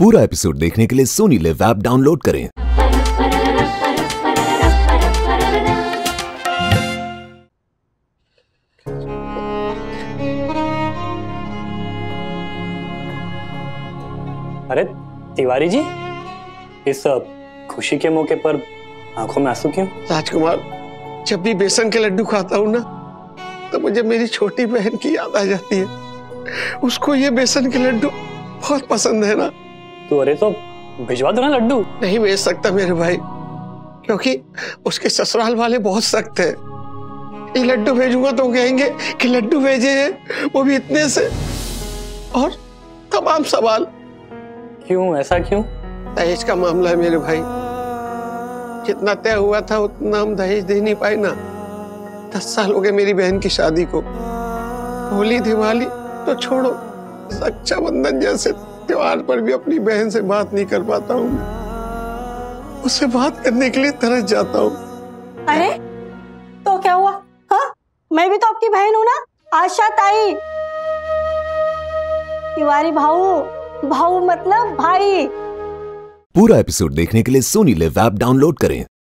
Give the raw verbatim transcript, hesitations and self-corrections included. पूरा एपिसोड देखने के लिए सोनी लिव ऐप डाउनलोड करें। अरे तिवारी जी, इस खुशी के मौके पर आंखों में आंसू क्यों? राजकुमार, जब भी बेसन के लड्डू खाता हूँ ना, तो मुझे मेरी छोटी बहन की याद आ जाती है। उसको ये बेसन के लड्डू बहुत पसंद है ना। तो अरे तो भिजवा दो ना लड्डू। नहीं भेज सकता मेरे भाई, क्योंकि उसके ससुराल वाले बहुत सख्त हैं। ये लड्डू भेजूंगा तो कहेंगे कि लड्डू भेजे हैं, वो भी इतने से, और तमाम सवाल। क्यों, ऐसा क्यों? दहेज का मामला है मेरे भाई। जितना तय हुआ था उतना हम दहेज दे नहीं पाए ना। दस साल हो गए मेरी बहन की शादी को। होली दिवाली तो छोड़ो, रक्षाबंधन जैसे त्योहार पर भी अपनी बहन से बात नहीं कर पाता हूँ। उससे बात करने के लिए तरस जाता हूँ। अरे तो क्या हुआ? हाँ, मैं भी तो आपकी बहन हूँ ना, आशा ताई। तिवारी भाऊ भाऊ मतलब भाई। पूरा एपिसोड देखने के लिए सोनी लिव ऐप डाउनलोड करें।